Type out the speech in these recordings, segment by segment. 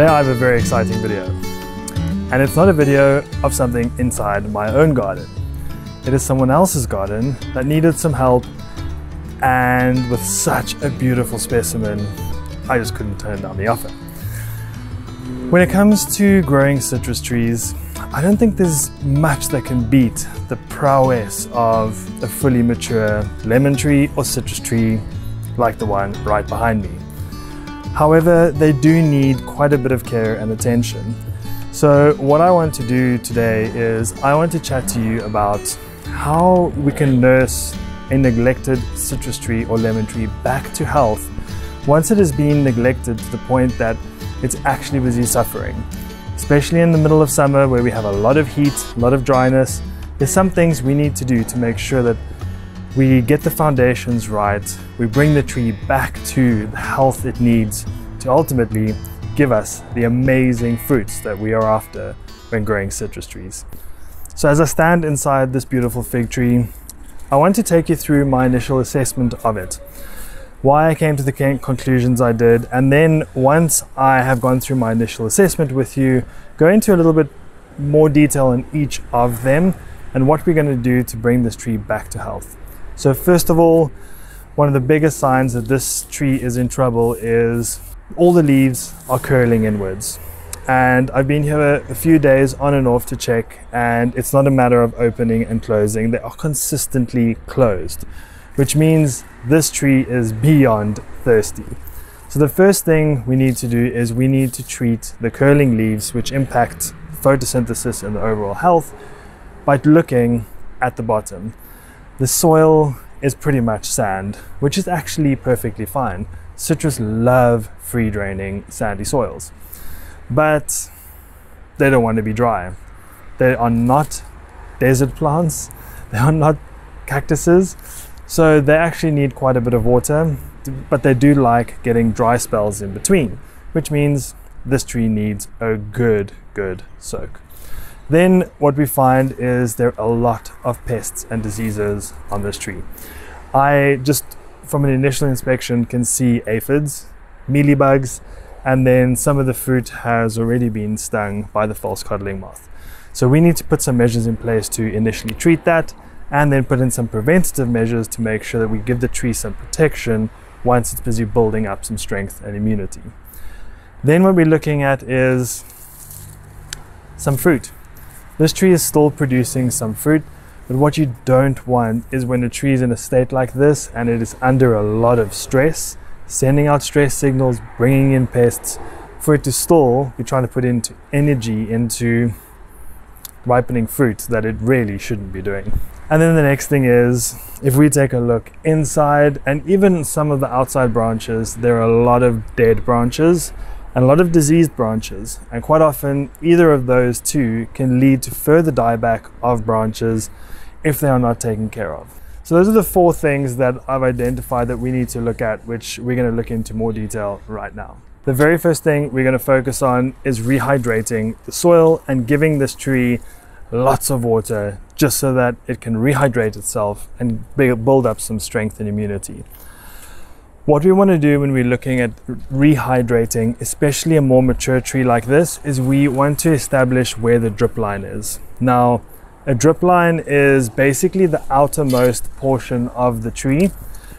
Today I have a very exciting video, and it's not a video of something inside my own garden. It is someone else's garden that needed some help, and with such a beautiful specimen, I just couldn't turn down the offer. When it comes to growing citrus trees, I don't think there's much that can beat the prowess of a fully mature lemon tree or citrus tree like the one right behind me. However, they do need quite a bit of care and attention. So what I want to do today is I want to chat to you about how we can nurse a neglected citrus tree or lemon tree back to health once it has been neglected to the point that it's actually busy suffering. Especially in the middle of summer where we have a lot of heat, a lot of dryness, there's some things we need to do to make sure that we get the foundations right, we bring the tree back to the health it needs to ultimately give us the amazing fruits that we are after when growing citrus trees. So as I stand inside this beautiful fig tree, I want to take you through my initial assessment of it, why I came to the conclusions I did, and then once I have gone through my initial assessment with you, go into a little bit more detail on each of them and what we're going to do to bring this tree back to health. So first of all, one of the biggest signs that this tree is in trouble is all the leaves are curling inwards. And I've been here a few days on and off to check, and it's not a matter of opening and closing. They are consistently closed, which means this tree is beyond thirsty. So the first thing we need to do is we need to treat the curling leaves, which impact photosynthesis and the overall health, by looking at the bottom. The soil is pretty much sand, which is actually perfectly fine. Citrus love free-draining sandy soils, but they don't want to be dry. They are not desert plants. They are not cactuses. So they actually need quite a bit of water, but they do like getting dry spells in between, which means this tree needs a good soak. Then what we find is there are a lot of pests and diseases on this tree. I just, from an initial inspection, can see aphids, mealybugs, and then some of the fruit has already been stung by the false codling moth. So we need to put some measures in place to initially treat that, and then put in some preventative measures to make sure that we give the tree some protection once it's busy building up some strength and immunity. Then what we're looking at is some fruit. This tree is still producing some fruit, but what you don't want is when a tree is in a state like this and it is under a lot of stress, sending out stress signals, bringing in pests, for it to still be trying to put into energy into ripening fruit that it really shouldn't be doing. And then the next thing is, if we take a look inside and even some of the outside branches, there are a lot of dead branches and a lot of diseased branches, and quite often either of those two can lead to further dieback of branches if they are not taken care of. So those are the four things that I've identified that we need to look at, which we're going to look into more detail right now. The very first thing we're going to focus on is rehydrating the soil and giving this tree lots of water just so that it can rehydrate itself and build up some strength and immunity. What we want to do when we're looking at rehydrating, especially a more mature tree like this, is we want to establish where the drip line is. Now, a drip line is basically the outermost portion of the tree,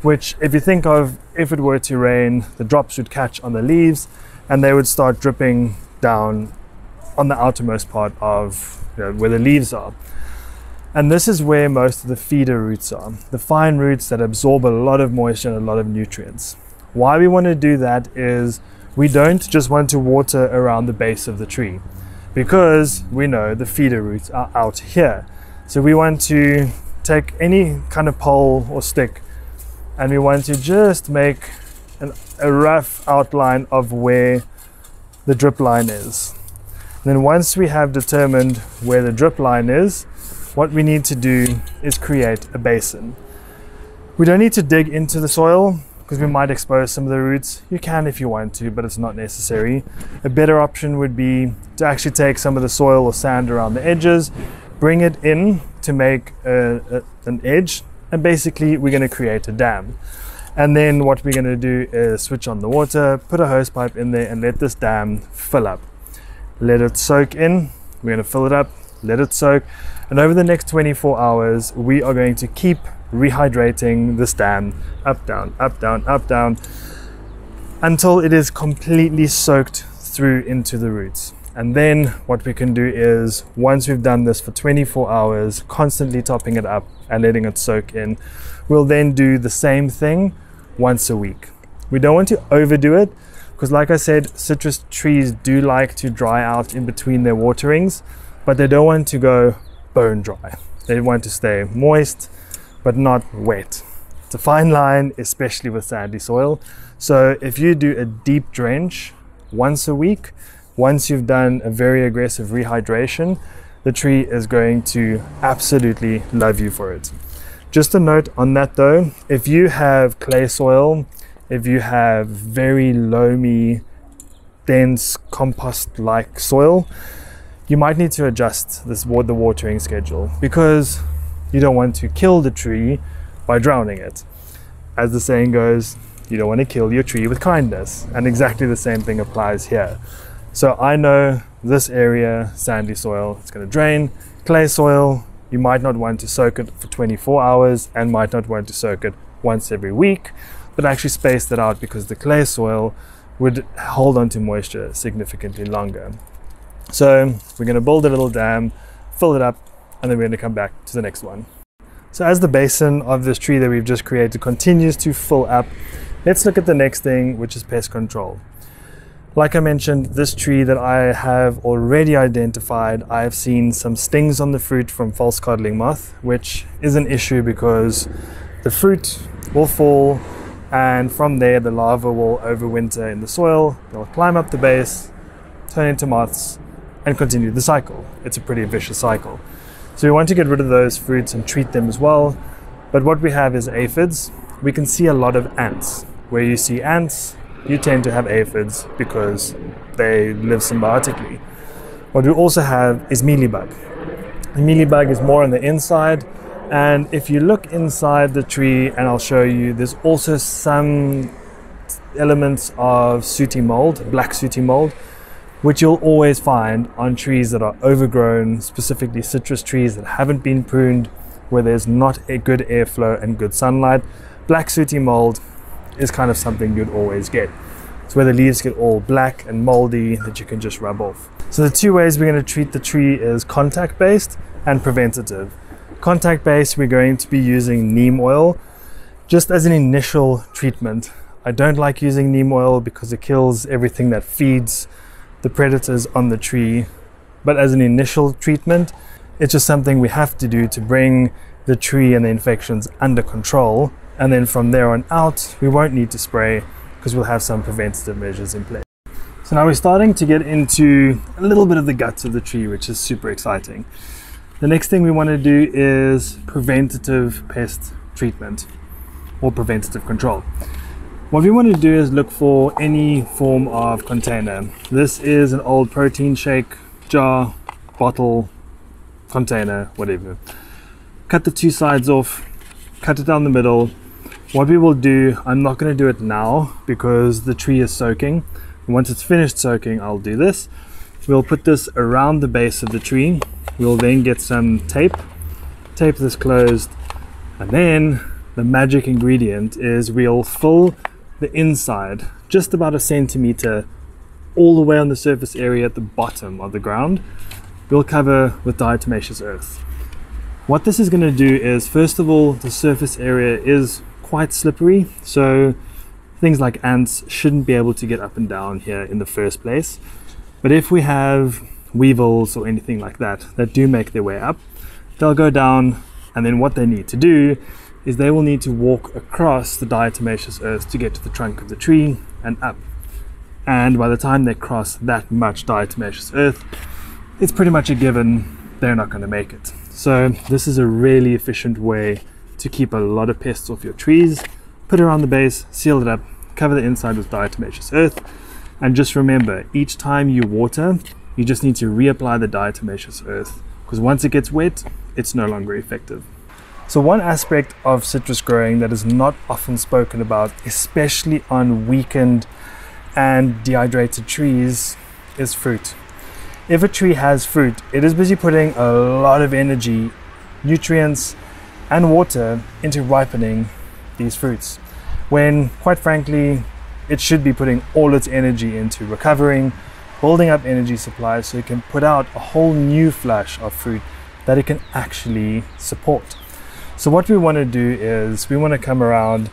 which, if you think of, if it were to rain, the drops would catch on the leaves and they would start dripping down on the outermost part of, you know, where the leaves are. And this is where most of the feeder roots are, the fine roots that absorb a lot of moisture and a lot of nutrients. Why we want to do that is we don't just want to water around the base of the tree, because we know the feeder roots are out here. So we want to take any kind of pole or stick and we want to just make a rough outline of where the drip line is. And then once we have determined where the drip line is, what we need to do is create a basin. We don't need to dig into the soil because we might expose some of the roots. You can if you want to, but it's not necessary. A better option would be to actually take some of the soil or sand around the edges, bring it in to make an edge, and basically we're going to create a dam. And then what we're going to do is switch on the water, put a hose pipe in there, and let this dam fill up. Let it soak in. We're going to fill it up, let it soak, and over the next 24 hours we are going to keep rehydrating this dam up, down, up, down, up, down, until it is completely soaked through into the roots. And then what we can do is, once we've done this for 24 hours, constantly topping it up and letting it soak in, we'll then do the same thing once a week. We don't want to overdo it, because like I said, citrus trees do like to dry out in between their waterings, but they don't want to go bone dry. They want to stay moist, but not wet. It's a fine line, especially with sandy soil. So if you do a deep drench once a week, once you've done a very aggressive rehydration, the tree is going to absolutely love you for it. Just a note on that though, if you have clay soil, if you have very loamy, dense, compost-like soil, you might need to adjust the watering schedule, because you don't want to kill the tree by drowning it. As the saying goes, you don't want to kill your tree with kindness, and exactly the same thing applies here. So I know this area, sandy soil, it's going to drain. Clay soil, you might not want to soak it for 24 hours and might not want to soak it once every week, but actually space that out, because the clay soil would hold on to moisture significantly longer. So we're going to build a little dam, fill it up, and then we're going to come back to the next one. So as the basin of this tree that we've just created continues to fill up, let's look at the next thing, which is pest control. Like I mentioned, this tree that I have already identified, I have seen some stings on the fruit from false codling moth, which is an issue because the fruit will fall, and from there the larvae will overwinter in the soil. They'll climb up the base, turn into moths, and continue the cycle. It's a pretty vicious cycle. So we want to get rid of those fruits and treat them as well. But what we have is aphids. We can see a lot of ants. Where you see ants, you tend to have aphids because they live symbiotically. What we also have is mealybug. The mealybug is more on the inside, and if you look inside the tree, and I'll show you, there's also some elements of sooty mold, black sooty mold, which you'll always find on trees that are overgrown, specifically citrus trees that haven't been pruned, where there's not a good airflow and good sunlight. Black sooty mold is kind of something you'd always get. It's where the leaves get all black and moldy that you can just rub off. So the two ways we're going to treat the tree is contact-based and preventative. Contact-based, we're going to be using neem oil just as an initial treatment. I don't like using neem oil because it kills everything that feeds the predators on the tree, but as an initial treatment, it's just something we have to do to bring the tree and the infections under control. And then from there on out, we won't need to spray because we'll have some preventative measures in place. So now we're starting to get into a little bit of the guts of the tree, which is super exciting. The next thing we want to do is preventative pest treatment or preventative control. What we want to do is look for any form of container. This is an old protein shake jar, bottle, container, whatever. Cut the two sides off, cut it down the middle. What we will do, I'm not going to do it now because the tree is soaking. Once it's finished soaking, I'll do this. We'll put this around the base of the tree. We'll then get some tape, tape this closed, and then the magic ingredient is we'll fill the inside just about 1 centimeter all the way on the surface area at the bottom of the ground. We'll cover with diatomaceous earth. What this is going to do is, first of all, the surface area is quite slippery, so things like ants shouldn't be able to get up and down here in the first place. But if we have weevils or anything like that that do make their way up, they'll go down, and then what they need to do is they will need to walk across the diatomaceous earth to get to the trunk of the tree and up. And by the time they cross that much diatomaceous earth, it's pretty much a given they're not going to make it. So this is a really efficient way to keep a lot of pests off your trees. Put it around the base, seal it up, cover the inside with diatomaceous earth, and just remember, each time you water, you just need to reapply the diatomaceous earth, because once it gets wet, it's no longer effective. So one aspect of citrus growing that is not often spoken about, especially on weakened and dehydrated trees, is fruit. If a tree has fruit, it is busy putting a lot of energy, nutrients, and water into ripening these fruits, when quite frankly, it should be putting all its energy into recovering, building up energy supplies so it can put out a whole new flush of fruit that it can actually support. So what we want to do is we want to come around,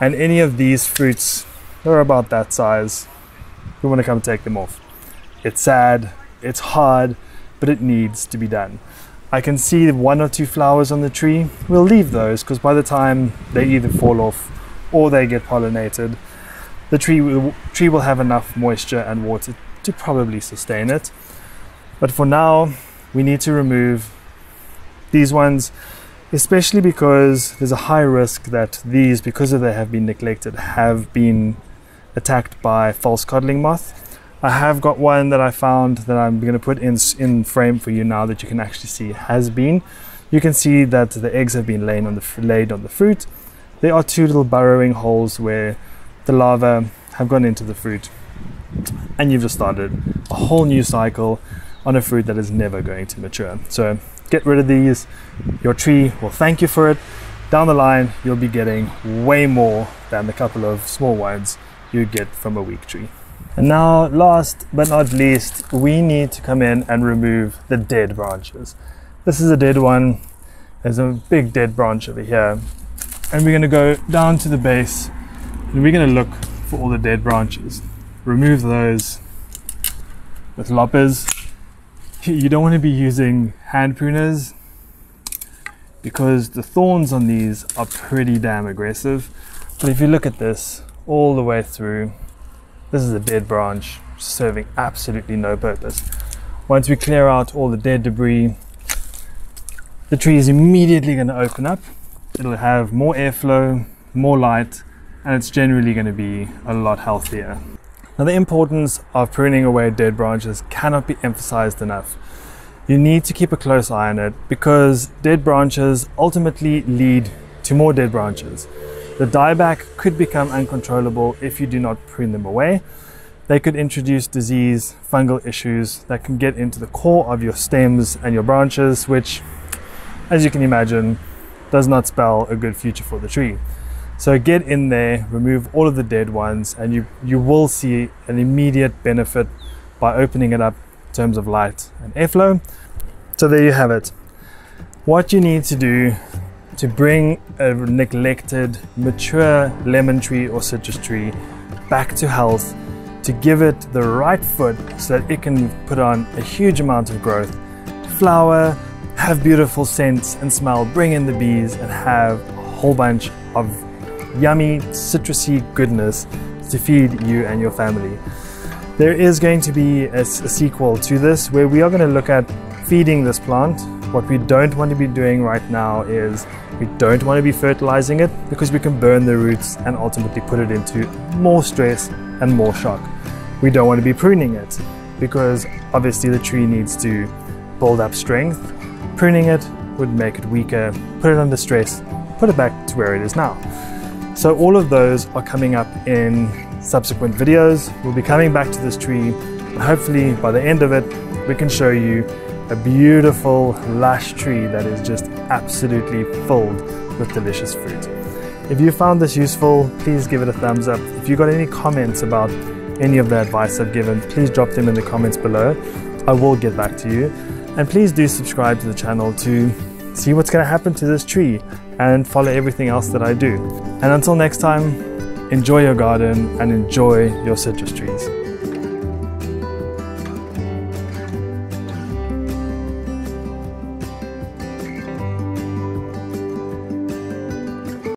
and any of these fruits that are about that size, we want to come take them off. It's sad, it's hard, but it needs to be done. I can see one or two flowers on the tree. We'll leave those because by the time they either fall off or they get pollinated, the tree will have enough moisture and water to probably sustain it. But for now, we need to remove these ones, especially because there's a high risk that these, because they have been neglected, have been attacked by false codling moth. I have got one that I found that I'm going to put in frame for you now that you can actually see has been. You can see that the eggs have been laid on the fruit. There are two little burrowing holes where the larvae have gone into the fruit. And you've just started a whole new cycle on a fruit that is never going to mature. So get rid of these. Your tree will thank you for it. Down the line, you'll be getting way more than the couple of small ones you get from a weak tree. And now, last but not least, we need to come in and remove the dead branches. This is a dead one. There's a big dead branch over here. And we're going to go down to the base and we're going to look for all the dead branches. Remove those with loppers. You don't want to be using hand pruners because the thorns on these are pretty damn aggressive. But if you look at this all the way through, this is a dead branch serving absolutely no purpose. Once we clear out all the dead debris, the tree is immediately going to open up. It'll have more airflow, more light, and it's generally going to be a lot healthier. Now, the importance of pruning away dead branches cannot be emphasized enough. You need to keep a close eye on it because dead branches ultimately lead to more dead branches. The dieback could become uncontrollable if you do not prune them away. They could introduce disease, fungal issues that can get into the core of your stems and your branches, which, as you can imagine, does not spell a good future for the tree. So get in there, remove all of the dead ones, and you will see an immediate benefit by opening it up in terms of light and airflow. So there you have it. What you need to do to bring a neglected, mature lemon tree or citrus tree back to health, to give it the right foot so that it can put on a huge amount of growth, flower, have beautiful scents and smell, bring in the bees and have a whole bunch of yummy, citrusy goodness to feed you and your family. There is going to be a sequel to this where we are going to look at feeding this plant. What we don't want to be doing right now is we don't want to be fertilizing it because we can burn the roots and ultimately put it into more stress and more shock. We don't want to be pruning it because obviously the tree needs to build up strength. Pruning it would make it weaker, put it under stress, put it back to where it is now. So all of those are coming up in subsequent videos. We'll be coming back to this tree and hopefully by the end of it, we can show you a beautiful lush tree that is just absolutely filled with delicious fruit. If you found this useful, please give it a thumbs up. If you got any comments about any of the advice I've given, please drop them in the comments below. I will get back to you. And please do subscribe to the channel to see what's going to happen to this tree and follow everything else that I do. And until next time, enjoy your garden and enjoy your citrus trees.